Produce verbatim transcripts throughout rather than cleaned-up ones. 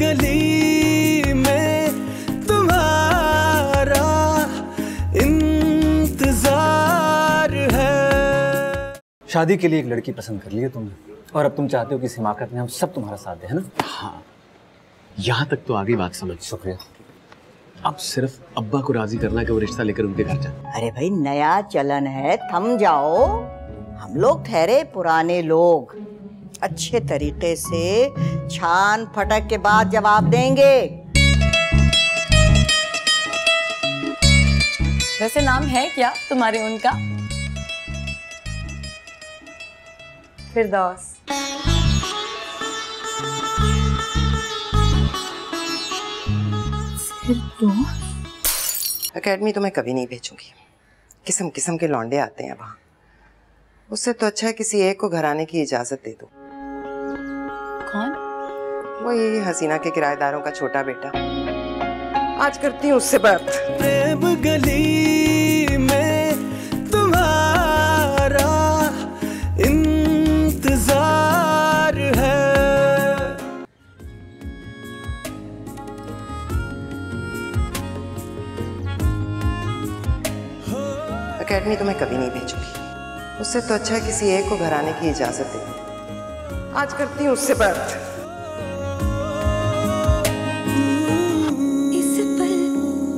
गली में तुम्हारा इंतजार है। शादी के लिए एक लड़की पसंद कर ली है तुमने और अब तुम चाहते हो कि इस हिमाकत में हम सब तुम्हारा साथ दे, है ना? हाँ, यहाँ तक तो आगे बात समझ। शुक्रिया। अब सिर्फ अब्बा को राजी करना कि वो रिश्ता लेकर उनके घर जाए। अरे भाई नया चलन है, थम जाओ। हम लोग ठहरे पुराने लोग, अच्छे तरीके से छान फटक के बाद जवाब देंगे। वैसे नाम है क्या तुम्हारे उनका? फिरदौस। अकेडमी तो मैं कभी नहीं भेजूंगी, किस्म किस्म के लौंडे आते हैं वहाँ। उससे तो अच्छा है किसी एक को घर आने की इजाजत दे दो। कौन? वो ये हसीना के किराएदारों का छोटा बेटा। आज करती हूँ उससे बात। प्रेम गली में तुम्हारा इंतजार है। अकेडमी तो मैं कभी नहीं भेजूंगी, उससे तो अच्छा है किसी एक को घर आने की इजाजत दे। आज करती हूँ उससे बात। इस पल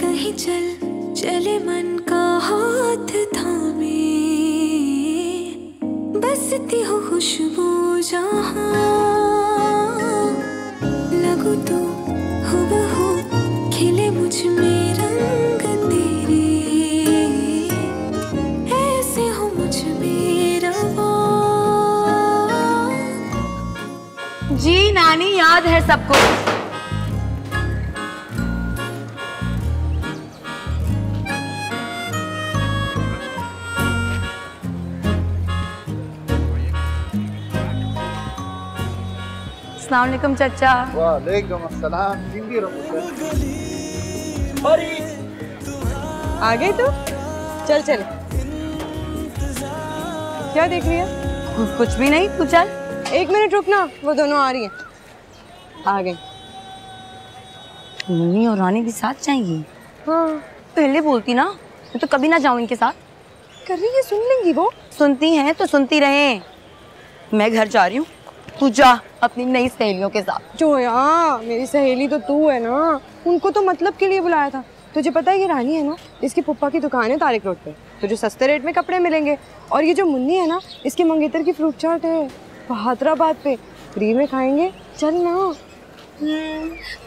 कहीं चल चले मन का हाथ थामे, बसती हो खुशबू जहाँ, लगो तो हुबहू खिले मुझ में रंग तेरे। जी नानी, याद है सबको। अस्सलाम वालेकुम चाचा। वालेकुम अस्सलाम। आ गई तू? चल चल। क्या देख रही है? कुछ भी नहीं। तू चल, एक मिनट रुकना, वो दोनों आ रही हैं। आ गई। मुन्नी और रानी भी साथ जाएंगी? हाँ। पहले बोलती ना, मैं तो कभी ना जाऊँ इनके साथ। कर रही है, सुन लेंगी वो। सुनती हैं तो सुनती रहें। मैं घर जा रही हूँ, तू जा अपनी नई सहेलियों के साथ। जोया मेरी सहेली तो तू है ना, उनको तो मतलब के लिए बुलाया था। तुझे पता है ये रानी है ना, इसकी पप्पा की दुकान है तारिक रोड पर, तुझे सस्ते रेट में कपड़े मिलेंगे। और ये जो मुन्नी है ना, इसकी मंगेतर की फ्रूट चाट है हैदराबाद पे, फ्री में खाएंगे। चल ना।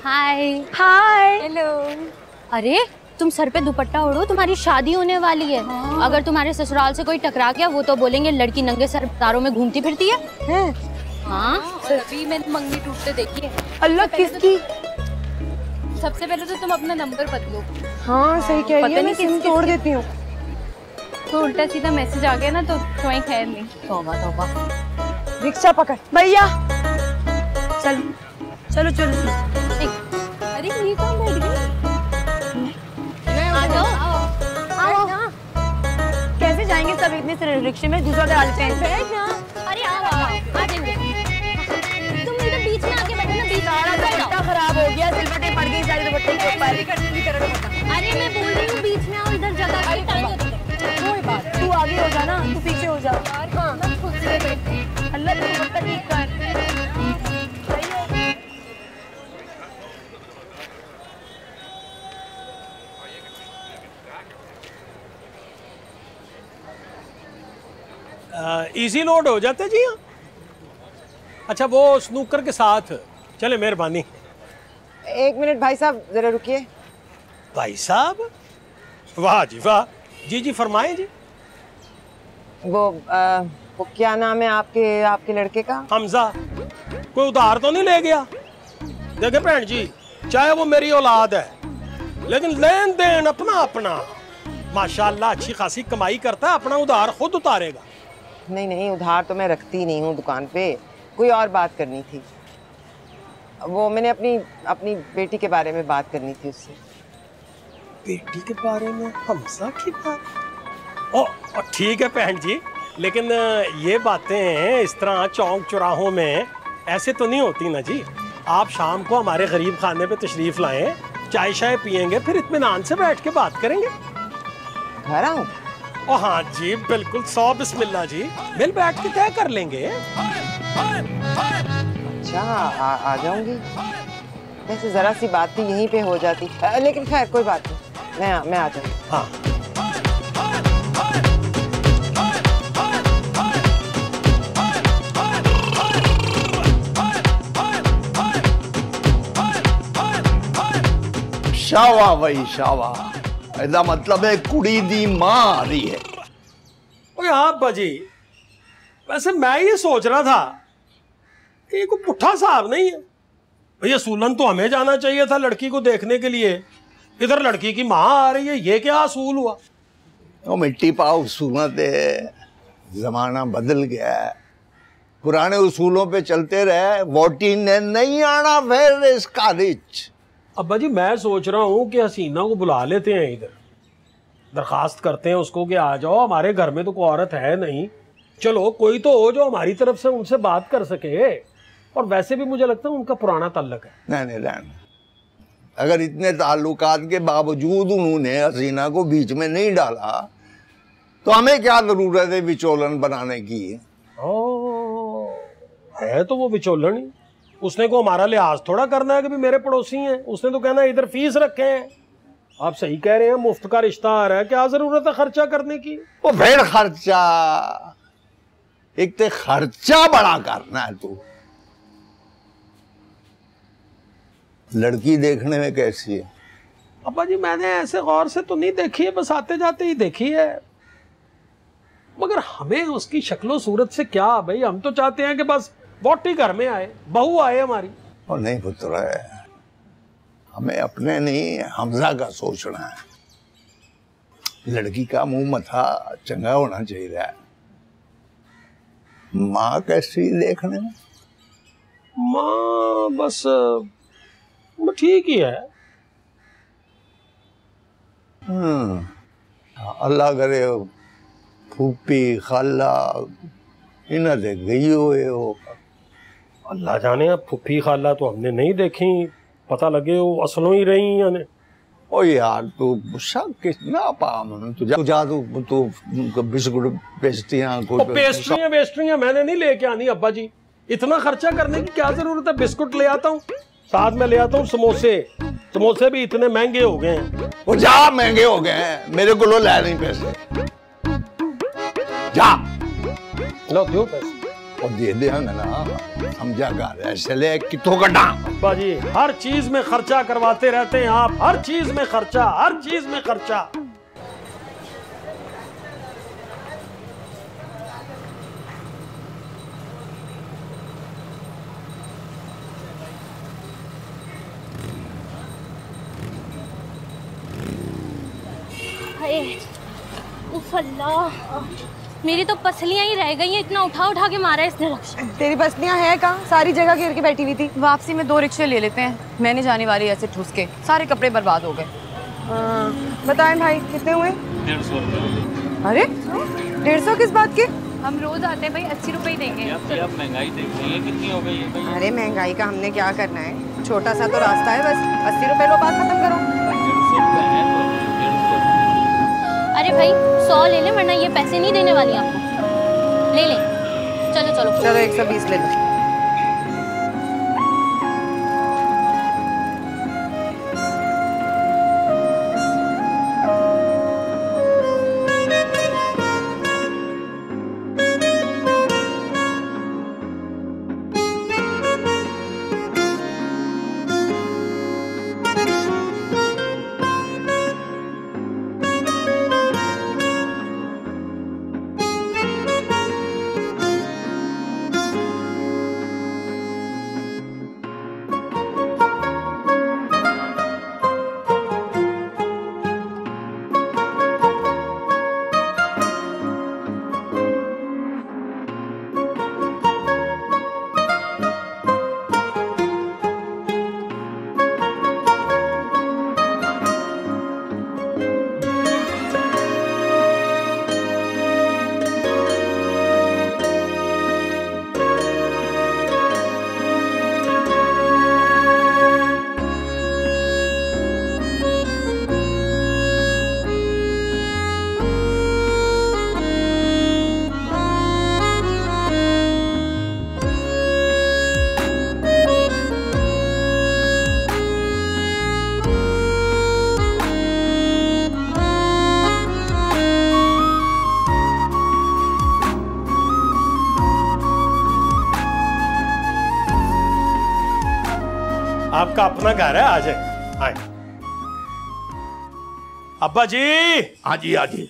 Hi hi. हेलो। अरे तुम सर पे दुपट्टा ओढ़ो, तुम्हारी शादी होने वाली है। हाँ। अगर तुम्हारे ससुराल से कोई टकरा गया वो तो बोलेंगे लड़की नंगे सर तारों में घूमती फिरती है। हैं? हाँ। और अभी मैंने मंगनी टूटते देखी है। अल्लाह किसकी? सबसे पहले तो तुम अपना नंबर बदलो। हाँ सही कह रही हो, मैं सिम तोड़ देती हूँ। तो उल्टा सीधा मैसेज आ गया ना तो कोई खैर नहीं। तौबा तौबा। रिक्शा पकड़ भैया। चल चलो चलो। अरे ये कौन बैठ गई? आ जाओ। आओ। कैसे जाएंगे सब इतने से रिक्शे में? दूसरा डाल पे बैठ ना। अरे आ आ जाएंगे। तुम इधर बीच में आके बैठो ना, बीच वाला दुपट्टा खराब हो गया, सिलवटें पड़ गई सारी दुपट्टे के ऊपर। अरे मैं बोल रही हूँ बीच में आओ, इधर जगह खाली टाइम कोई बात। तू आगे हो जा ना, तू पीछे हो जा। अल्लाह दुपट्टा ठीक कर। इजी लोड हो जाते जी। हाँ अच्छा, वो स्नूकर के साथ चले। मेहरबानी। एक मिनट भाई साहब जरा रुकिए। भाई साहब वाह जी वाह। जी जी फरमाएं जी। वो आ, वो क्या नाम है आपके आपके लड़के का? हमजा। कोई उधार तो नहीं ले गया? देखे भैन जी, चाहे वो मेरी औलाद है लेकिन लेन देन अपना अपना। माशाल्लाह अच्छी खासी कमाई करता है, अपना उधार खुद उतारेगा। नहीं नहीं, उधार तो मैं रखती नहीं हूँ दुकान पे, कोई और बात करनी थी। वो मैंने अपनी अपनी बेटी के बारे में बात करनी थी उससे। बेटी के बारे में? हमसा की बात? ओ ठीक है बहन जी, लेकिन ये बातें इस तरह चौंक चौराहों में ऐसे तो नहीं होती ना जी। आप शाम को हमारे गरीब खाने पे तशरीफ लाएं, चाय शाय पियेंगे, फिर इत्मीनान से बैठ के बात करेंगे। घर आऊं? ओ हाँ जी बिल्कुल, सौ बिस्मिल्ला जी, मिल बैठ के तय कर लेंगे। अच्छा आ, आ जाऊंगी। वैसे जरा सी बात थी यहीं पे हो जाती, आ, लेकिन खैर कोई बात नहीं, मैं मैं आ जाऊंगी। हाँ शावा भाई शावा, ऐसा मतलब है कुड़ी दी माँ आ रही है। ओए अब्बा जी, वैसे मैं ये सोच रहा था कि ये कोई पुट्ठा साहब नहीं है भैया, सूलन तो हमें जाना चाहिए था लड़की को देखने के लिए, इधर लड़की की माँ आ रही है, ये क्या असूल हुआ? तो मिट्टी पाव सूरत है, जमाना बदल गया है, पुराने उसूलों पे चलते रहे, वोटी ने नहीं आना फिर इसका रिच। अब्बा जी मैं सोच रहा हूँ कि हसीना को बुला लेते हैं, इधर दरख्वास्त करते हैं उसको कि आ जाओ, हमारे घर में तो कोई औरत है नहीं, चलो कोई तो हो जो हमारी तरफ से उनसे बात कर सके, और वैसे भी मुझे लगता है उनका पुराना ताल्लुक है। नहीं नहीं रहन, अगर इतने ताल्लुकात के बावजूद उन्होंने हसीना को बीच में नहीं डाला तो हमें क्या ज़रूरत है विचोलन बनाने की? ओ, है तो वो विचोलन ही, उसने को हमारा लिहाज थोड़ा करना है कि भी मेरे पड़ोसी हैं, उसने तो कहना है इधर फीस रखे हैं। आप सही कह रहे हैं, मुफ्त का रिश्ता आ रहा है, क्या जरूरत है खर्चा करने की? वो भेड़ खर्चा, एक तो खर्चा बड़ा करना है तू। लड़की देखने में कैसी है? अब्बा जी मैंने ऐसे गौर से तो नहीं देखी है, बस आते जाते ही देखी है, मगर हमें उसकी शक्लो सूरत से क्या भाई, हम तो चाहते हैं कि बस बोटी घर में आए, बहू आए हमारी। और नहीं पुत्र, हमें अपने नहीं हमजा का सोचना है, लड़की का मुंह मथा चंगा होना चाहिए। माँ कैसी देखने में? माँ बस ठीक ही है। हम्म, अल्लाह करे फूफी खाला इन्हें देख गई हुए हो, अल्लाह जाने। अब फुफी खाला तो हमने नहीं देखी, पता लगे वो असलों ही रही यानी। ओ यार तू गुस्सा कितना पाम, तू जा तू तू बिस्कुट पेस्ट्रियाँ पेस्ट्रियाँ पेस्ट्रियाँ मैंने नहीं लेके आनी अब्बा जी, इतना खर्चा करने की क्या जरूरत है? बिस्कुट ले आता हूँ, साथ में ले आता हूँ समोसे, समोसे भी इतने महंगे हो गए हैं। वो जा महंगे हो गए हैं, मेरे को लो ले नहीं पैसे, जा लो दो पैसे और दे दे ना, हम जाकर ऐसे ले कितो का डांग। अब्बा जी हर चीज में खर्चा करवाते रहते हैं आप, हर चीज में खर्चा, हर चीज में खर्चा। अल्लाह मेरी तो पसलियां ही रह गई हैं, इतना उठा उठा के मारा इसने रक्षा। तेरी पसलियां हैं कहाँ? सारी जगह घेर के बैठी हुई थी। वापसी में दो रिक्शे ले लेते हैं, मैंने जाने वाली ऐसे ठूस के सारे कपड़े बर्बाद हो गए। बताएं भाई कितने हुए? डेढ़ सौ। अरे डेढ़ सौ किस बात के? हम रोज आते हैं भाई, अस्सी रुपए ही देंगे। महंगाई देख रही है कितनी हो गई है। अरे महंगाई का हमने क्या करना है, छोटा सा तो रास्ता है, बस अस्सी रुपए लो बात खत्म करो। अरे भाई सौ ले ले, वरना ये पैसे नहीं देने वाली आपको। ले ले, चलो चलो चलो एक सौ बीस ले लो। आपका अपना घर है, आ जाए। आए अब्बा जी। हाँ जी हाँ जी,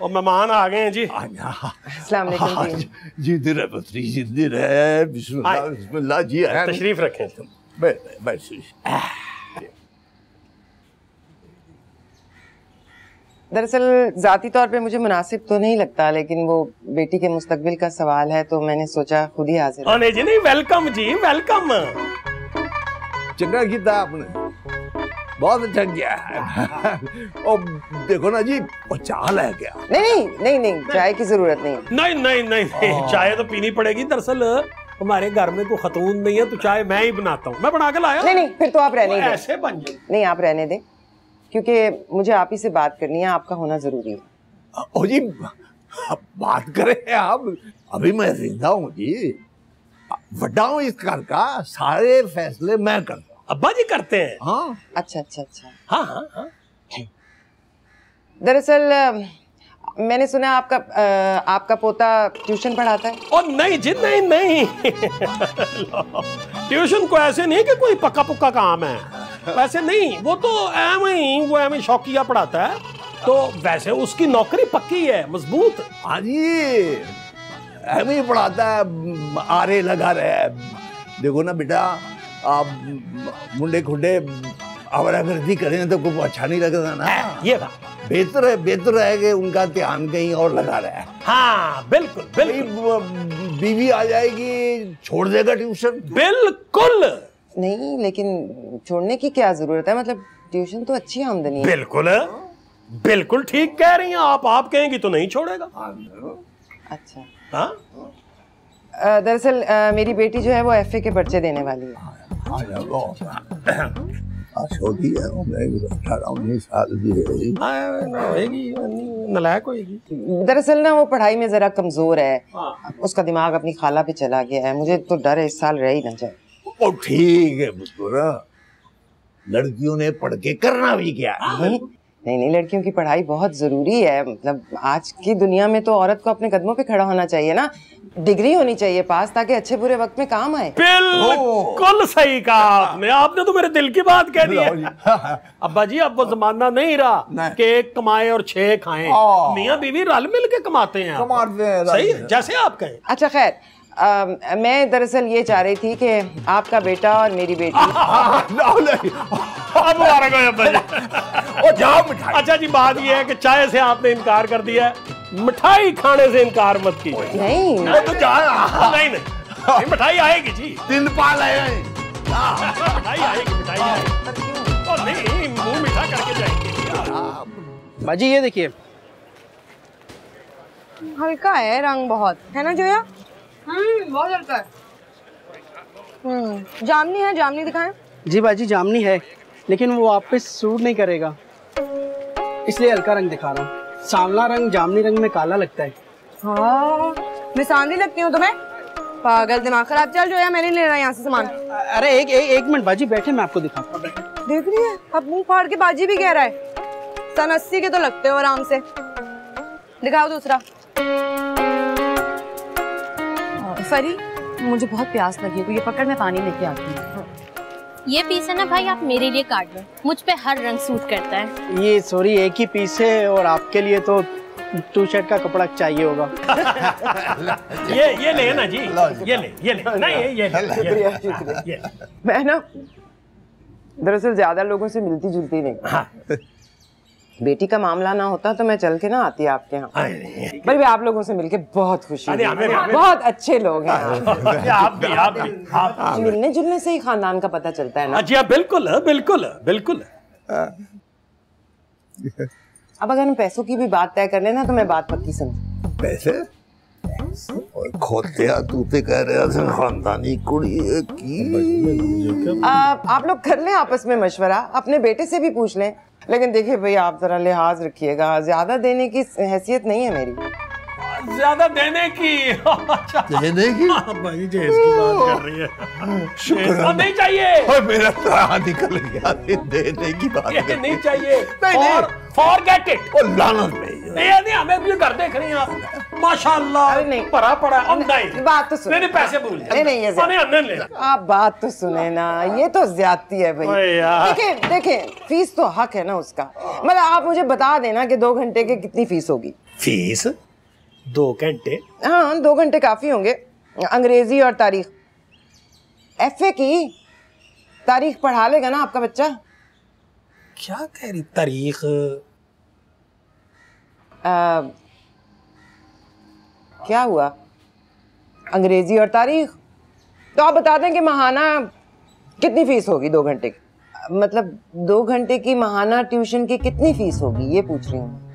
और मेहमान आ गए हैं जी। अस्सलाम वालेकुम जी। जिधर है पत्री, जिधर है। बिस्मिल्लाह बिस्मिल्लाह जी, तशरीफ रखें। तुम बैठ बैठ। दरअसल ज़ाती तौर पे मुझे मुनासिब तो नहीं लगता, लेकिन वो बेटी के मुस्तकबिल का सवाल है तो मैंने सोचा खुद ही हाजिर। और नहीं जी नहीं, वेलकम जी वेलकम। चंगा किया आपने, बहुत अच्छा किया है। और देखो ना जी, वो चाय ले गया। नहीं नहीं नहीं, चाय की जरूरत नहीं है। नहीं नहीं नहीं, नहीं। चाय तो पीनी पड़ेगी। दरअसल हमारे घर में कोई खतून नहीं है तो चाय मैं ही बनाता हूँ। मैं बना के लाया। नहीं नहीं, फिर तो आप रहने दे। ऐसे बन जाए। नहीं आप रहने दे, क्योंकि मुझे आप ही से बात करनी है। आपका होना जरूरी है। ओ जी बात करें आप। अभी मैं जिंदा हूँ जी, बड़ा हूँ इस घर का, सारे फैसले मैं करता हूँ। अब्बा जी करते हैं? हाँ। अच्छा अच्छा अच्छा, हाँ हाँ हाँ। दरअसल मैंने सुना आपका आ, आपका पोता ट्यूशन पढ़ाता है। ओ नहीं जी नहीं नहीं ट्यूशन को ऐसे नहीं कि कोई पक्का पुक्का काम है, वैसे नहीं। वो तो एम ही वो एम ही शौकिया पढ़ाता है, तो वैसे उसकी नौकरी पक्की है, मजबूत। हाँ जी, एम ही पढ़ाता है, आरे लगा रहा है। देखो ना बेटा, आप मुंडे खुंडे आवारा गर्दी करें तो कुछ अच्छा नहीं लगता ना। ये बात बेहतर है, बेहतर है कि उनका ध्यान कहीं और लगा रहा है। हाँ बिल्कुल बिल्कुल। बीवी आ जाएगी, छोड़ देगा ट्यूशन। बिल्कुल नहीं, लेकिन छोड़ने की क्या जरूरत है, मतलब ट्यूशन तो अच्छी आमदनी है। बिल्कुल बिल्कुल ठीक कह रही हैं आप। आप कहेंगी तो नहीं छोड़ेगा। अच्छा हाँ। दरअसल मेरी बेटी जो है वो एफए के पर्चे देने वाली है। दरअसल ना वो पढ़ाई में जरा कमजोर है, उसका दिमाग अपनी खाला पे चला गया है। मुझे तो डर है इस साल रह ही ना जाए। ओ ठीक है बुजुरा, लड़कियों ने पढ़ के करना भी क्या है। नहीं, नहीं नहीं, लड़कियों की पढ़ाई बहुत जरूरी है। मतलब आज की दुनिया में तो औरत को अपने कदमों पे खड़ा होना चाहिए ना, डिग्री होनी चाहिए पास, ताकि अच्छे बुरे वक्त में काम आए। बिल्कुल सही कहा आपने, आपने तो मेरे दिल की बात कह दी है। अब्बा जी अब वो जमाना नहीं रहा कि कमाए और छह खाएं, मियाँ बीवी रल मिल के कमाते हैं। सही जैसे आप कहें। अच्छा खैर, आ, मैं दरअसल ये चाह रही थी कि आपका बेटा और मेरी बेटी। अच्छा जी, बात ये है कि चाय से आपने इनकार कर दिया है, मिठाई खाने से इनकार मत कीजिए। नहीं तो नहीं नहीं, मिठाई आएगी जी। दिन पाल आएगी, मिठाई आएगी, मिठाई आएगी, मुँह मीठा करके जाएंगे। बाजी ये देखिए, हल्का है रंग बहुत, है ना जोया? हम्म, बहुत हल्का है। हम्म, जामनी है? जामनी दिखाएं। जी बाजी जामनी है, लेकिन वो आप पे सूट नहीं करेगा, इसलिए हल्का रंग दिखा रहा हूँ। सांवला रंग जामनी रंग में काला लगता है। हाँ, मैं सांदी लगती हूँ तुम्हें? पागल, दिमाग खराब। चल जोया, मैंने ले रहा है यहाँ से सामान। अरे एक एक, एक मिनट बाजी बैठे, मैं आपको दिखाता हूँ। देख रही है, अब मुँह फाड़ के बाजी भी कह रहा है। सन अस्सी के तो लगते हो आराम से। दिखाओ दूसरा। फरी, मुझे बहुत प्यास लगी है, ये पकड़, मैं पानी लेके आती हूँ। ये पीस है ना भाई, आप मेरे लिए काट लो, मुझ पे हर रंग सूट करता है। ये सॉरी एक ही पीस है, और आपके लिए तो टू शर्ट का कपड़ा चाहिए होगा। ये ये ले ना जी, ये ले ये ले ना, ये ये ले। मैं ना दरअसल ज्यादा लोगों से मिलती जुलती नहीं, बेटी का मामला ना होता तो मैं चल के ना आती आपके यहाँ, पर भी आप लोगों से मिलके बहुत खुशी हुई। बहुत अच्छे लोग हैं आप। आप मिलने जुलने से ही खानदान का पता चलता है ना जी। बिल्कुल बिल्कुल बिल्कुल। अब अगर हम पैसों की भी बात तय कर लेना तो मैं बात पक्की समझ। पैसे और खोते तूते कह रहे खानदानी कुड़ी की। आप लोग कर लें आपस में मशवरा, अपने बेटे से भी पूछ लें, लेकिन देखिए भाई आप जरा लिहाज रखिएगा, ज्यादा देने की हैसियत नहीं है मेरी। ज्यादा देने की देने की भाई की बात कर रही है। शुक्र नहीं चाहिए, और मेरा तराहा निकल गया। देने की बात नहीं चाहिए, फॉरगेट इट। और लानत में ये नहीं, हमें भी घर देख रही हैं आप। माशाल्लाह भरा पड़ा नहीं। बात तो सुने, नहीं पैसे भूल नहीं नहीं ये नहीं। आप बात तो सुने ना, ये तो ज्यादती है भाई। देखें देखें फीस तो हक है ना उसका, मतलब आप मुझे बता देना कि दो घंटे के कितनी फीस होगी। फीस दो घंटे? हाँ दो घंटे काफी होंगे। अंग्रेजी और तारीख, एफ ए की तारीख पढ़ा लेगा ना आपका बच्चा? क्या कह रही तारीख? आ, क्या हुआ? अंग्रेजी और तारीख तो आप बता दें कि महाना कितनी फीस होगी दो घंटे की, मतलब दो घंटे की महाना ट्यूशन की कितनी फीस होगी ये पूछ रही हूँ।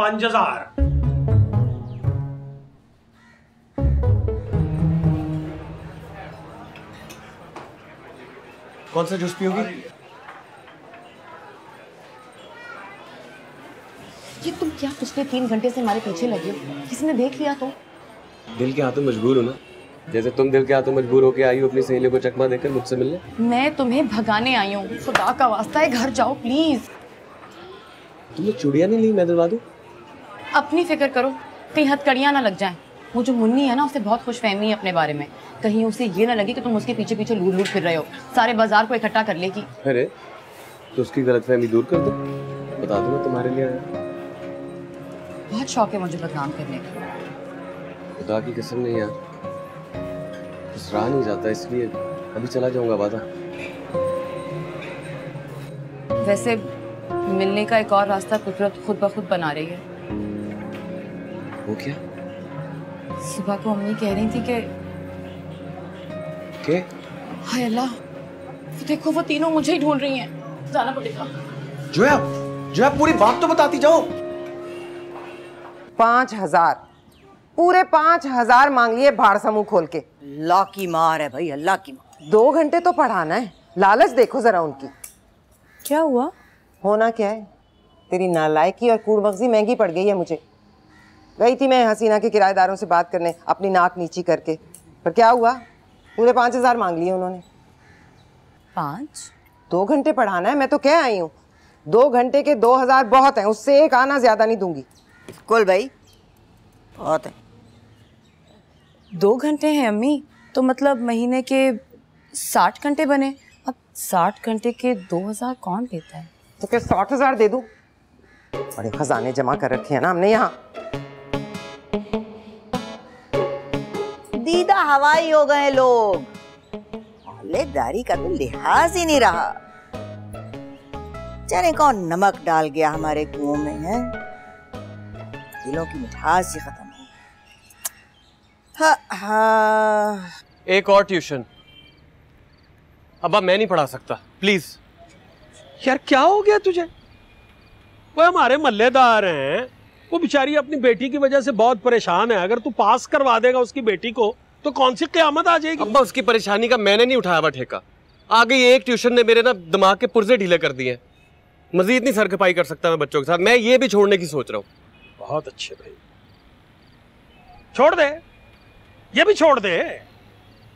पाँच हजार। कौन सा जूस पियोगी? ये तुम क्या पिछले तीन घंटे से हमारे पीछे लगे हो? किसी ने देख लिया तो? दिल के हाथों मजबूर हो ना, जैसे तुम दिल के हाथों मजबूर होके आई हो अपनी सहेलियों को चकमा देकर मुझसे मिलने। मैं तुम्हें भगाने आई हूँ, खुदा का वास्ता है घर जाओ प्लीज। तुमने चूड़िया नहीं ली? मैं दिलवा दूँ। अपनी फिक्र करो कहीं हथकड़ियाँ ना लग जाए। वो जो मुन्नी है ना उसे बहुत खुशफहमी है अपने बारे में, कहीं उसे ये ना लगे कि तुम उसके पीछे पीछे लूट लूट फिर रहे हो। सारे बाजार को इकट्ठा कर लेगी। अरे तो उसकी गलतफहमी दूर कर दो, बता दो मैं तुम्हारे लिए आया। बहुत शौक है मुझे बदनाम करने का। खुदा की कसम नहीं यार, बस रहा नहीं जाता इसलिए अभी चला जाऊंगा वादा। वैसे मिलने का एक और रास्ता कुदरत खुद ब खुद बना रही है। वो क्या? सुबह को मम्मी कह रही थी कि के? हाय अल्लाह तो देखो वो तीनों मुझे ही ढूंढ रही हैं। जाना पड़ेगा। जोया, जोया पूरी बात तो बताती जाओ। पाँच हजार पूरे पाँच हजार मांग लिए भाड़ समूह खोल के। अल्लाह की मार है भाई, अल्लाह की मार। दो घंटे तो पढ़ाना है, लालच देखो जरा उनकी। क्या हुआ? होना क्या है, तेरी नालायकी और कूड़मगजी महंगी पड़ गई है मुझे। गई थी मैं हसीना के किराएदारों से बात करने अपनी नाक नीची करके, पर क्या हुआ? पूरे पाँच हजार मांग लिए उन्होंने। पाँच? दो घंटे पढ़ाना है, मैं तो क्या आई हूँ। दो घंटे के दो हजार बहुत हैं, उससे एक आना ज्यादा नहीं दूंगी। बिल्कुल भाई बहुत है। दो घंटे हैं अम्मी, तो मतलब महीने के साठ घंटे बने। अब साठ घंटे के दो हजार कौन देता है? तो क्या साठ हजार दे दूँ? बड़े खजाने जमा कर रखे हैं ना हमने यहाँ। दीदा हवाई हो गए लोग, औलेदारी का तो लिहाज ही नहीं रहा। जाने कौन नमक डाल गया हमारे कुओं में है, दिलों की मिठास ही खत्म हो। हाँ हाँ एक और ट्यूशन। अब अब मैं नहीं पढ़ा सकता प्लीज। यार क्या हो गया तुझे? वो हमारे मल्लेदार हैं, वो बेचारी अपनी बेटी की वजह से बहुत परेशान है। अगर तू पास करवा देगा उसकी बेटी को तो कौन सी क़यामत आ जाएगी? अब्बा उसकी परेशानी का मैंने नहीं उठाया हुआ ठेका। आगे एक ट्यूशन ने मेरे ना दिमाग के पुर्जे ढीले कर दिए। मजीद नहीं सरखपाई कर सकता मैं बच्चों के साथ। मैं ये भी छोड़ने की सोच रहा हूँ। बहुत अच्छे भाई, छोड़ दे ये भी छोड़ दे।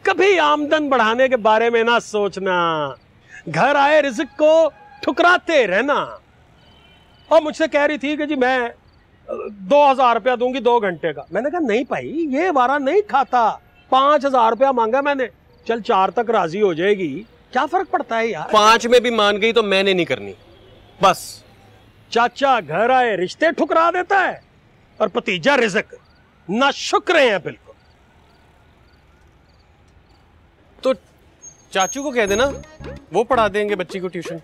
कभी आमदन बढ़ाने के बारे में ना सोचना, घर आए रिज्क को ठुकराते रहना। और मुझसे कह रही थी कि जी मैं दो हजार रुपया दूंगी दो घंटे का। मैंने कहा नहीं भाई ये वारा नहीं खाता। पांच हजार रुपया मांगा मैंने, चल चार तक राजी हो जाएगी, क्या फर्क पड़ता है यार। पांच में भी मान गई तो मैंने नहीं करनी। बस चाचा घर आए रिश्ते ठुकरा देता है और भतीजा रिज़्क ना शुक्र है बिल्कुल। तो चाचू को कह देना वो पढ़ा देंगे बच्ची को ट्यूशन।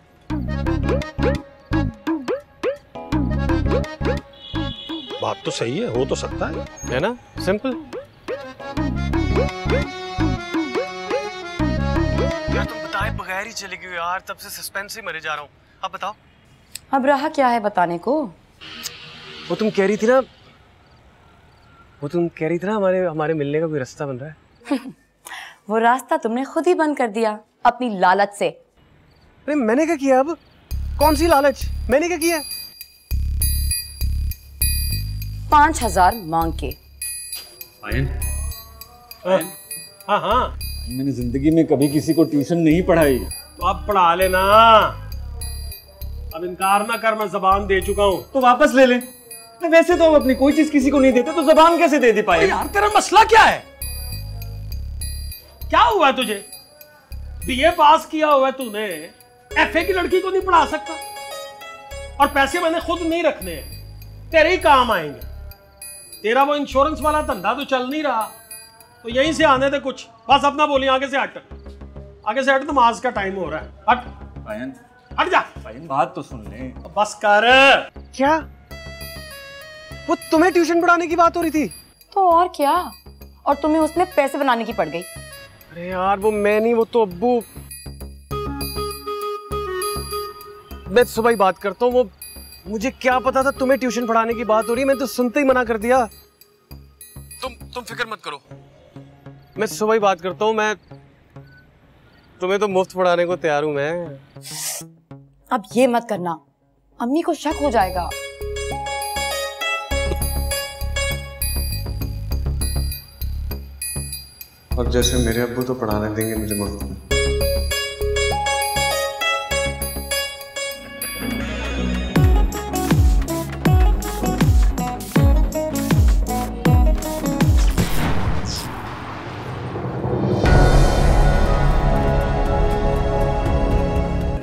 बात तो सही है, हो तो सकता है है ना, सिंपल। यार तुम बताए बगैर ही चली गई यार, तब से सस्पेंस ही मरे जा रहा हूँ। अब बताओ अब रहा क्या है बताने को? वो तुम कह रही थी ना वो तुम कह रही थी ना हमारे हमारे मिलने का कोई रास्ता बन रहा है। वो रास्ता तुमने खुद ही बंद कर दिया अपनी लालच से। अरे मैंने क्या किया? अब कौन सी लालच? मैंने क्या किया? पाँच हजार मांग के। हाँ हाँ मैंने जिंदगी में कभी किसी को ट्यूशन नहीं पढ़ाई। तो आप पढ़ा लेना। अब इनकार ना कर, मैं जबान दे चुका हूँ तो वापस ले लें। वैसे तो हम अपनी कोई चीज किसी को नहीं देते, तो जबान कैसे दे दे पाए? यार तेरा मसला क्या है? क्या हुआ तुझे? बीए पास किया हुआ तूने, एफए की लड़की को नहीं पढ़ा सकता? और पैसे मैंने खुद नहीं रखने, तेरे ही काम आएंगे। तेरा वो इंश्योरेंस वाला धंधा तो चल नहीं रहा, तो यहीं से आने दे कुछ। बस अपना बोलिए, आगे से हट, आगे से हट, नमाज का टाइम हो रहा है। हट भाईन, हट जा भाईन, बात तो सुन ले। बस कर। क्या वो तुम्हें ट्यूशन पढ़ाने की बात हो रही थी? तो और क्या, और तुम्हें उसमें पैसे बनाने की पड़ गई। अरे यार वो मैं नहीं, वो तो अब्बू। मैं सुबह ही बात करता हूँ, वो मुझे क्या पता था तुम्हें ट्यूशन पढ़ाने की बात हो रही है, मैंने तो सुनते ही मना कर दिया। तुम तुम फिक्र मत करो, मैं सुबह ही बात करता हूँ। मैं तुम्हें तो मुफ्त पढ़ाने को तैयार हूँ मैं। अब ये मत करना, अम्मी को शक हो जाएगा। और जैसे मेरे अब्बू तो पढ़ाने देंगे मुझे मुफ्त में।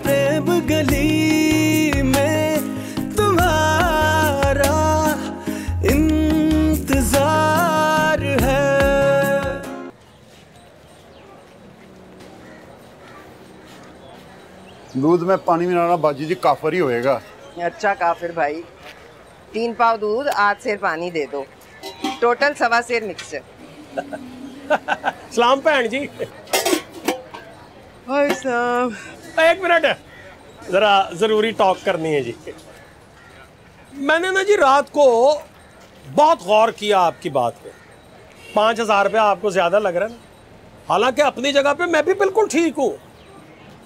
प्रेम गली में तुम्हारा इंतजार है। दूध में पानी मिलाना बाजी जी काफिर ही होएगा। अच्छा काफिर भाई, तीन पाव दूध आठ सेर पानी दे दो, टोटल सवा सेर मिक्सचर। सलाम भैन जी। भाई साहब एक मिनट, जरा जरूरी टॉक करनी है जी। मैंने ना जी रात को बहुत गौर किया आपकी बात पे। पाँच हजार रुपया आपको ज्यादा लग रहा है ना, हालांकि अपनी जगह पे मैं भी बिल्कुल ठीक हूँ।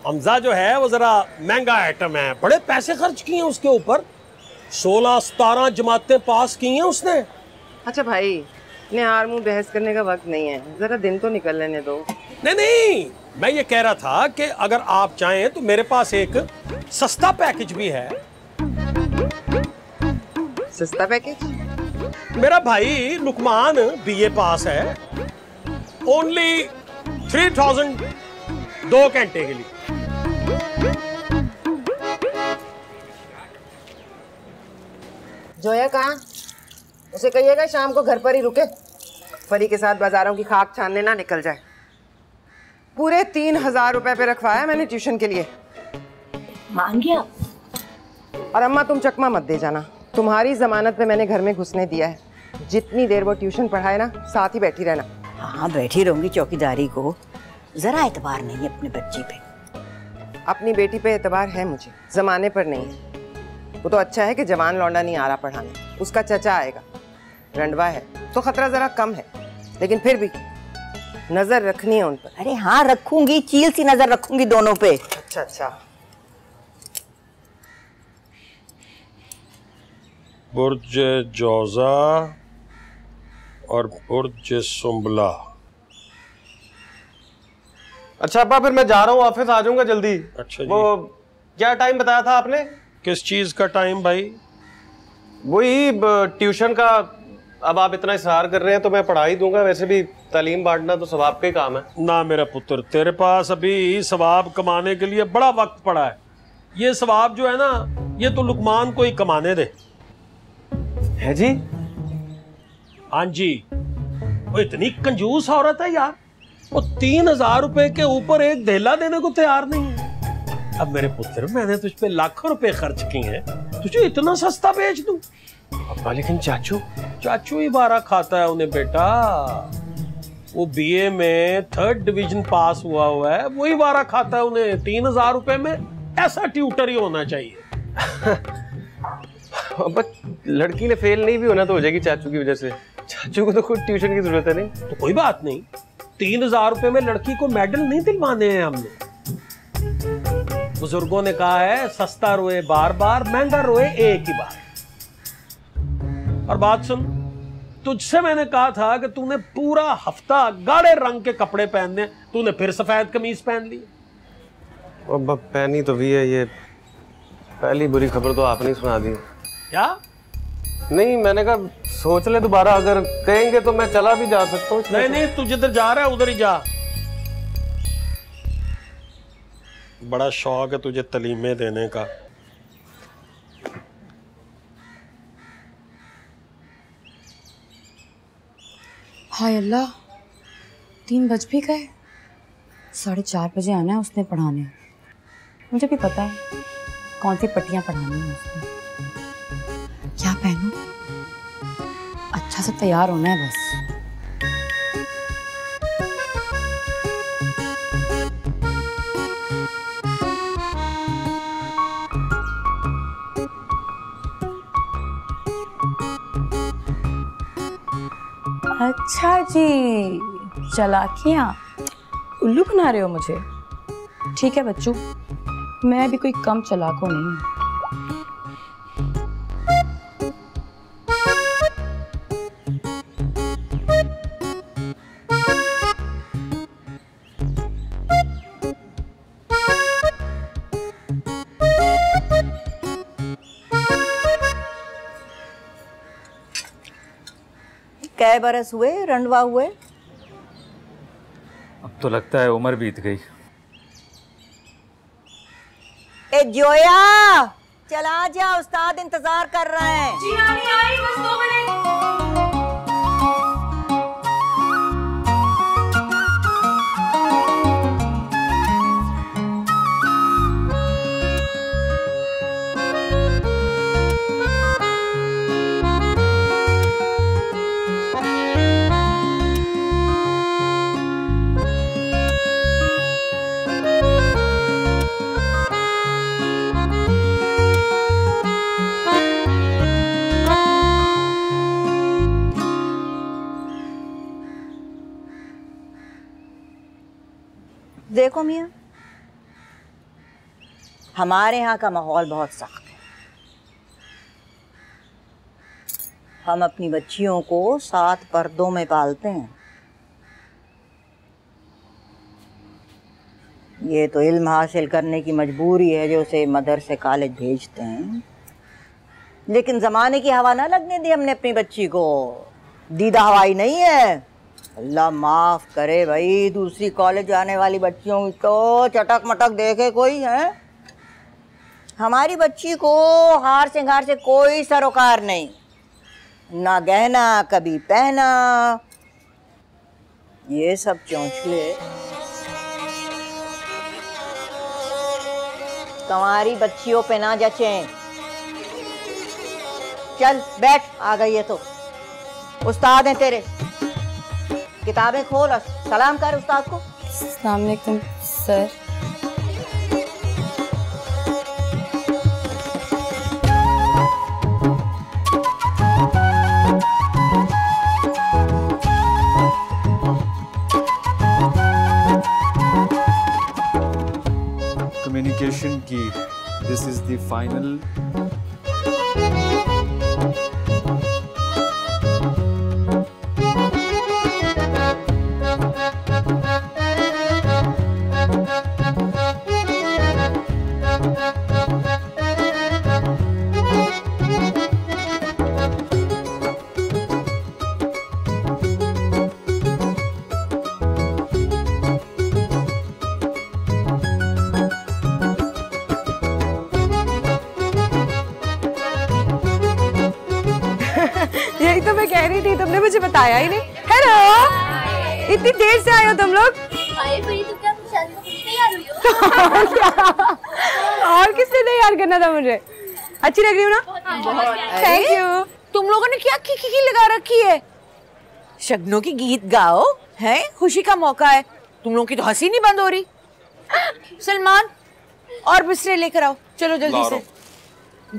हमजा जो है वो ज़रा महंगा आइटम है, बड़े पैसे खर्च किए हैं उसके ऊपर। सोलह सतारह जमातें पास की हैं उसने। अच्छा भाई, निहार मुँह बहस करने का वक्त नहीं है, ज़रा दिन तो निकल लेने दो। नहीं नहीं, मैं ये कह रहा था कि अगर आप चाहें तो मेरे पास एक सस्ता पैकेज भी है। सस्ता पैकेज? मेरा भाई लुकमान बीए पास है, ओनली थ्री थाउजेंड दो घंटे के लिए। जोया कहाँ? उसे कहिएगा शाम को घर पर ही रुके, परी के साथ बाजारों की खाक छानने ना निकल जाए। पूरे तीन हजार रुपए पे रखवाया मैंने ट्यूशन के लिए। मांगिया। और अम्मा तुम चकमा मत दे जाना, तुम्हारी जमानत पे मैंने घर में घुसने दिया है। जितनी देर वो ट्यूशन पढ़ाए ना, साथ ही बैठी रहना। हाँ बैठी रहूंगी, चौकीदारी को जरा एतबार नहीं है अपने बच्चे पे। अपनी बेटी पे एतबार है मुझे, जमाने पर नहीं है। वो तो अच्छा है कि जवान लौंडा नहीं आ रहा पढ़ाने, उसका चचा आएगा, रंडवा है तो खतरा जरा कम है, लेकिन फिर भी नजर रखनी है उन पर। अरे हाँ रखूंगी, चील सी नजर रखूंगी दोनों पे। अच्छा अच्छा। बुर्ज जोजा और बुर्ज सुंबला। अच्छा पापा, फिर मैं जा रहा हूँ, ऑफिस आ जाऊंगा जल्दी। अच्छा जी। वो क्या टाइम बताया था आपने? किस चीज़ का टाइम भाई? वही ट्यूशन का। अब आप इतना इसरार कर रहे हैं तो मैं पढ़ा ही दूंगा, वैसे भी तालीम बांटना तो सवाब का ही काम है ना मेरा पुत्र। तेरे पास अभी सवाब कमाने के लिए बड़ा वक्त पड़ा है। ये सवाब जो है ना, ये तो लुकमान को ही कमाने दे। है जी? हाँ जी। वो इतनी कंजूस औरत है यार, वो तीन हजार रुपए के ऊपर एक धेला देने को तैयार नहीं है। अब मेरे पुत्र, मैंने तुझ पे लाखों रुपए खर्च किए हैं, तुझे इतना सस्ता बेच दूं? अब लेकिन चाचू चाचू ही बारा खाता है उन्हें बेटा। वो बीए में थर्ड डिवीजन पास हुआ हुआ है, वही बारा खाता है उन्हें। तीन हजार रुपए में ऐसा ट्यूटर ही होना चाहिए। बस लड़की ने फेल नहीं भी होना तो हो जाएगी चाचू की वजह से। चाचू को तो खुद ट्यूशन की जरूरत है। नहीं तो कोई बात नहीं, तीन हजार रुपए में लड़की को मेडल नहीं दिलवाने हैं हमने। बुजुर्गों ने कहा है, सस्ता रोए बार बार, महंगा रोए एक ही बार। और बात सुन, तुझसे मैंने कहा था कि तूने पूरा हफ्ता गाढ़े रंग के कपड़े पहनने, तूने फिर सफेद कमीज पहन ली। अब पहनी तो भी है ये, पहली बुरी खबर तो आपने सुना दी। क्या? नहीं, मैंने कहा सोच ले दोबारा, अगर कहेंगे तो मैं चला भी जा सकता हूँ। नहीं नहीं, तू जिधर जा रहा है उधर ही जा। बड़ा शौक है तुझे तलीमें देने का। हाय अल्लाह, तीन बज भी गए। साढ़े चार बजे आना है उसने पढ़ाने। मुझे भी पता है कौन सी पट्टियाँ पढ़ानी है उसने। क्या पहनूं? अच्छा से तैयार होना है बस। अच्छा जी, चालाकियाँ उल्लू बना रहे हो मुझे। ठीक है बच्चों, मैं भी कोई कम चालाक नहीं हूँ। कै बरस हुए रंडवा हुए? अब तो लगता है उम्र बीत गई। ए जोया, चला जा, उस्ताद इंतजार कर रहे हैं। जी नानी आई, बस दो देखो मियां, हमारे यहाँ का माहौल बहुत सख्त है। हम अपनी बच्चियों को सात पर्दों में पालते हैं। ये तो इल्म हासिल करने की मजबूरी है जो उसे मदरसे कॉलेज भेजते हैं, लेकिन ज़माने की हवा ना लगने दी हमने अपनी बच्ची को। दीदा हवाई नहीं है। अल्लाह माफ़ करे भाई, दूसरी कॉलेज जाने वाली बच्चियों को चटक मटक देखे कोई है। हमारी बच्ची को हार सिंगार से कोई सरोकार नहीं, ना गहना कभी पहना, ये सब चौंचले। तुम्हारी बच्चियों पे ना जचें। चल बैठ, आ गई है तो उस्ताद हैं तेरे। किताबें खोल और सलाम कर उस्ताद को। अस्सलाम वालेकुम सर। कम्युनिकेशन की दिस इज द फाइनल। आया ही नहीं। हेलो, इतनी देर से आए हो तुम लोग? और किससे तैयार करना था मुझे? अच्छी लग रही हो ना? Thank you. तुम लोगों ने क्या की, की, की लगा रखी है? शगनों की गीत गाओ हैं, खुशी का मौका है। तुम लोगों की तो हंसी नहीं बंद हो रही। सलमान और बिस्तर लेकर आओ, चलो जल्दी से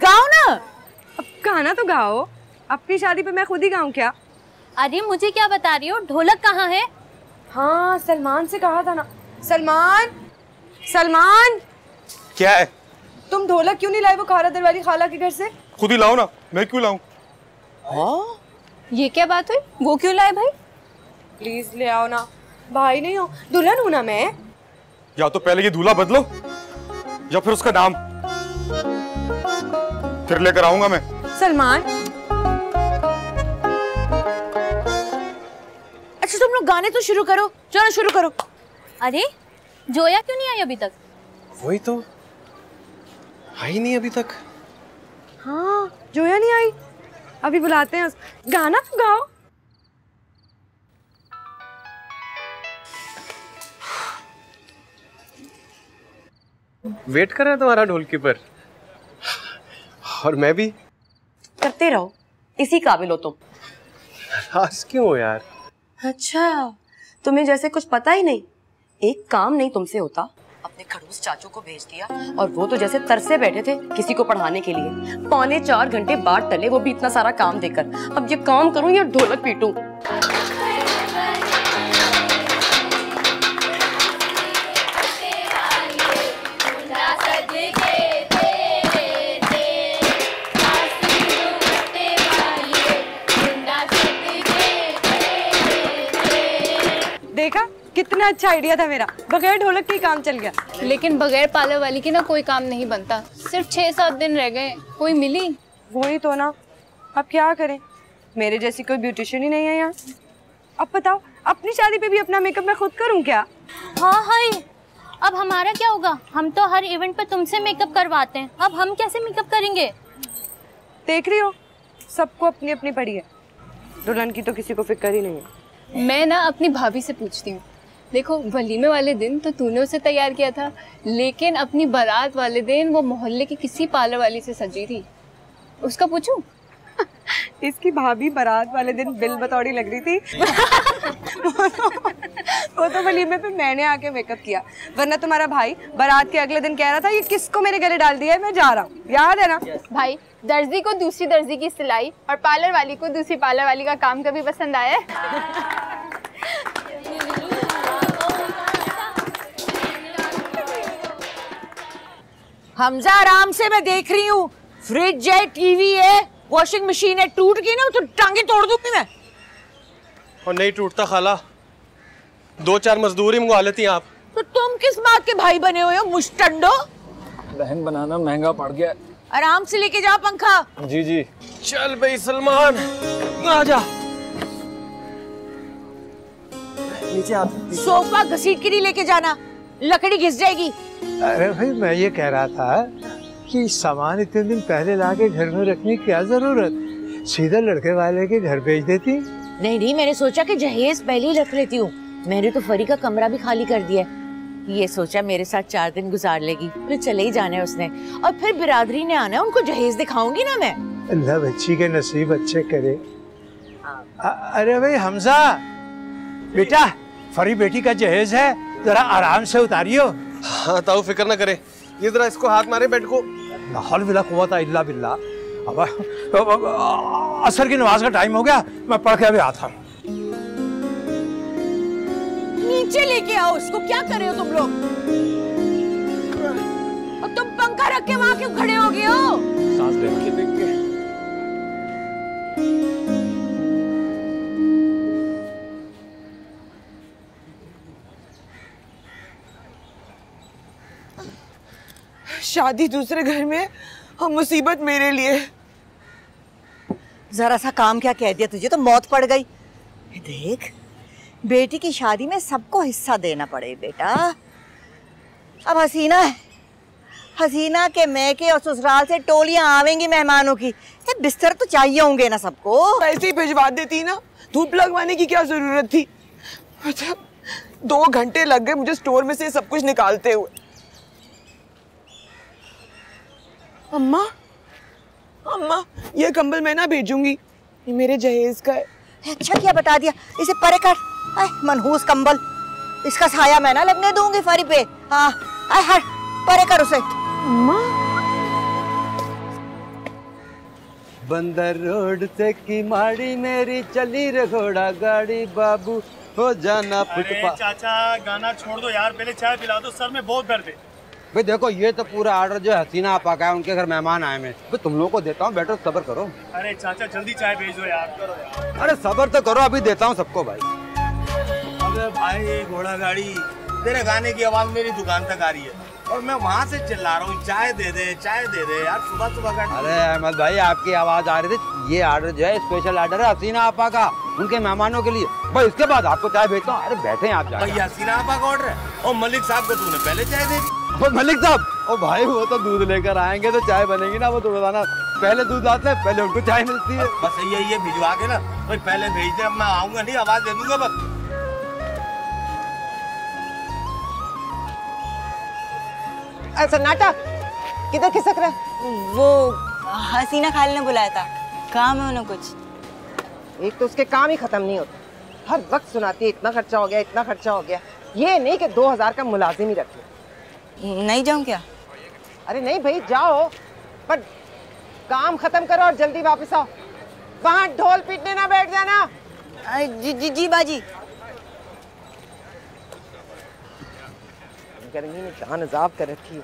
गाओ ना। अब गाना तो गाओ, अपनी शादी पे मैं खुद ही गाऊँ क्या? अरे मुझे क्या बता रही हो, ढोलक कहाँ है? हाँ, सलमान से कहा था ना। सलमान, सलमान क्या है? तुम ढोलक क्यों नहीं लाए वो खारा दर वाली खाला के घर से? खुद ही लाओ ना, मैं क्यों लाऊं? हाँ, ये क्या बात हुई? वो क्यों लाए भाई? प्लीज ले आओ ना। भाई नहीं हो, दुल्हन हूँ ना मैं। या तो पहले ये दूल्हा बदलो या फिर उसका नाम। फिर लेकर आऊंगा मैं। सलमान, अच्छा तुम लोग गाने तो शुरू करो, चलो शुरू करो। अरे जोया क्यों नहीं आई अभी तक? वही तो, आई नहीं अभी तक। हाँ जोया नहीं आई, अभी बुलाते हैं। गाना तो गाओ। वेट कर रहा है तुम्हारा ढोलकी पर, और मैं भी। करते रहो, इसी काबिल हो तुम। नाराज क्यों हो यार? अच्छा तुम्हें जैसे कुछ पता ही नहीं। एक काम नहीं तुमसे होता, अपने खड़ूस चाचू को भेज दिया, और वो तो जैसे तरसे बैठे थे किसी को पढ़ाने के लिए। पौने चार घंटे बाद टले, वो भी इतना सारा काम देकर। अब ये काम करूं या ढोलक पीटूं? देखा कितना अच्छा आइडिया था मेरा, बगैर ढोलक के काम चल गया। लेकिन बगैर पार्लर वाली की ना कोई काम नहीं बनता। सिर्फ छह सात दिन रह गए, कोई मिली? वही तो ना, अब क्या करें, मेरे जैसी कोई ब्यूटिशियन ही नहीं है यहाँ। अब बताओ, अपनी शादी पे भी अपना मेकअप मैं खुद करूँ क्या? हाँ हाय, अब हमारा क्या होगा? हम तो हर इवेंट पे तुमसे मेकअप करवाते हैं, अब हम कैसे मेकअप करेंगे? देख रही हो, सबको अपनी अपनी पड़ी है, दुल्हन की तो किसी को फिक्र ही नहीं है। मैं ना अपनी भाभी से पूछती हूँ। देखो वलीमे वाले दिन तो तूने उसे तैयार किया था, लेकिन अपनी बारात वाले दिन वो मोहल्ले की किसी पार्लर वाली से सजी थी, उसका पूछूं? इसकी भाभी बारात वाले दिन बिल बतौड़ी लग रही थी। वो तो, वो तो वलीमे पे मैंने आके मेकअप किया, वरना तुम्हारा भाई बारात के अगले दिन कह रहा था ये किसको मेरे गले डाल दिया है, मैं जा रहा हूँ। याद है ना? भाई दर्जी को दूसरी दर्जी की सिलाई और पार्लर वाली को दूसरी पार्लर वाली का काम कभी पसंद आया है? हमजा आराम से, मैं देख रही हूँ। फ्रिज है, टीवी है, वॉशिंग मशीन है, टूट गई ना तो टांगे तोड़ दूंगी मैं। और नहीं टूटता खाला, दो चार मजदूर ही मंगवा लेती हैं आप। तो तुम किस बात के भाई बने हुए हो मुस्टंडो? बहन बनाना महंगा पड़ गया। आराम से लेके जाओ पंखा। जी जी। चल भाई सलमान आजा, नीचे आ। सोफा घसीट के नहीं लेके जाना, लकड़ी घिस जाएगी। अरे भाई मैं ये कह रहा था कि सामान इतने दिन पहले लाके घर में रखने की क्या जरूरत, सीधा लड़के वाले के घर भेज देती। नहीं नहीं, मैंने सोचा कि जहेज पहले ही रख लेती हूँ। मैंने तो फरी का कमरा भी खाली कर दिया, ये सोचा मेरे साथ चार दिन गुजार लेगी, फिर चले ही जाना है उसने, और फिर बिरादरी ने आना है, उनको जहेज दिखाऊंगी ना मैं। अल्लाह बच्ची के नसीब अच्छे करे। अरे भाई हमजा बेटा, फरी बेटी का जहेज है, जरा आराम से उतारियो। हाँ ताऊ फिक्र ना करे, ये जरा इसको हाथ मारे बेड को। लाहौल बिला कुव्वत इल्ला बिल्ला, असर की नमाज का टाइम हो गया, मैं पढ़ के अभी आता हूँ। नीचे लेके आओ उसको, क्या कर रहे हो तुम लोग? और तुम पंखा रख के वहाँ क्यों खड़े हो गए हो? सांस लेके देख के। शादी दूसरे घर में और मुसीबत मेरे लिए। जरा सा काम क्या कह दिया तुझे, तो मौत पड़ गई। देख बेटी की शादी में सबको हिस्सा देना पड़े बेटा। अब हसीना है, हसीना के मैके और ससुराल से टोलियां आवेंगी मेहमानों की, बिस्तर तो चाहिए होंगे ना सबको। ऐसे ही भिजवा देती ना, धूप लगवाने की क्या जरूरत थी? अच्छा, दो घंटे लग गए मुझे स्टोर में से सब कुछ निकालते हुए। अम्मा अम्मा ये कंबल मैं ना भेजूंगी, ये मेरे जहेज का है। अच्छा क्या बता दिया, इसे परे कर। आए, मनहूस कंबल, इसका साया मैं ना लगने दूंगी फरी पे। हाँ आए, हट परे कर उसे। अम्मा बंदर रोड से की माड़ी मेरी चली रे घोड़ा गाड़ी, बाबू हो जाना फुटपाथ। चाचा गाना छोड़ दो यार, पहले चाय पिला दो, सर में बहुत दर्द है। भाई देखो ये तो पूरा आर्डर जो हसीना आप आका है, उनके घर मेहमान आए मैं, तो तुम लोगों को देता हूँ, बैठो सबर करो। अरे चाचा जल्दी चाय भेज दो यार, करो यार। अरे सबर तो करो, अभी देता हूँ सबको। भाई अबे भाई घोड़ा गाड़ी, तेरे गाने की आवाज मेरी दुकान तक आ रही है। और मैं वहाँ से चिल्ला रहा हूँ चाय दे दे चाय दे दे यार सुबह सुबह का। अरे अहमद भाई आपकी आवाज़ आ रही थी, ये ऑर्डर जो है स्पेशल ऑर्डर है हसीना आपा का उनके मेहमानों के लिए भाई, इसके बाद आपको चाय भेजता हूँ। अरे बैठे आप भाई, हसीना आपा का ऑर्डर है और मलिक साहब को तूने पहले चाय दे दी। और मलिक साहब ओ भाई वो तो दूध लेकर आएंगे तो चाय बनेगी ना, वो तो बताना पहले दूध लाते हैं पहले उनको चाय मिलती है। बस ये ये भिजवा के ना भाई पहले भेज दे, अब मैं आऊँगा नहीं आवाज़ दे दूँगा बस। सन्नाटा किधर खिसक रहा है? वो हसीना खाल ने बुलाया था, काम है उन्हें कुछ। एक तो उसके काम ही खत्म नहीं होते, हर वक्त सुनाती है इतना खर्चा हो गया इतना खर्चा हो गया, ये नहीं कि दो हजार का मुलाजिम ही रखे। नहीं जाऊँ क्या? अरे नहीं भाई जाओ, पर काम खत्म करो और जल्दी वापस आओ, वहाँ ढोल पीटने ना बैठ जाना। जी जी जी बाजी। गर्मी ने जान अजाब कर रखी है।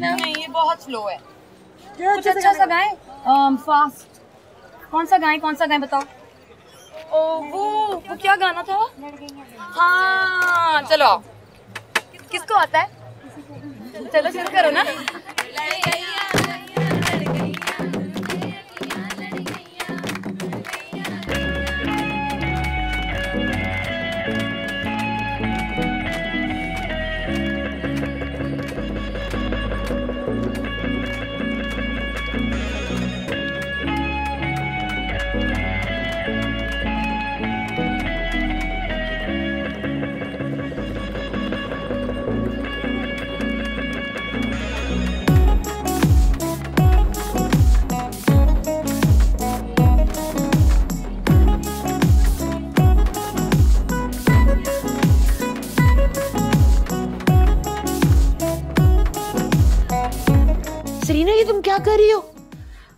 नहीं ये बहुत स्लो है, कुछ अच्छा सा गाएं फास्ट। कौन सा गाएं कौन सा गाएं बताओ। ओ वो वो क्या गाना था? हाँ चलो किसको आता है, चलो शुरू करो ना। कर रही हो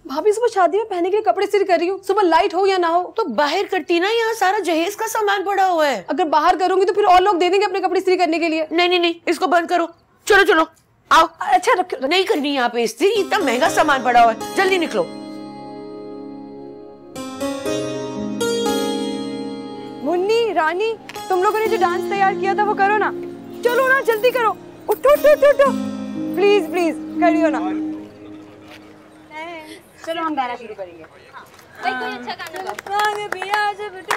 भाभी, सुबह शादी में पहनने के लिए कपड़े सिर कर रही हूँ, सुबह लाइट हो या ना हो तो बाहर करती ना, यहाँ सारा जहेज का सामान पड़ा हुआ है। अगर बाहर करूंगी तो फिर और लोग दे देंगे अपने कपड़े सिर करने के लिए। नहीं नहीं नहीं इसको बंद करो, चलो चलो आओ। अच्छा रखो, नहीं करनी यहाँ पे स्त्री, इतना महंगा सामान पड़ा हुआ है, जल्दी निकलो। मुन्नी रानी तुम लोगों ने जो डांस तैयार किया था वो करो ना, चलो ना जल्दी करो, उठो उठो प्लीज प्लीज करियो ना। चलो हम गाना शुरू करेंगे। हाँ। कोई अच्छा गाना गाओ।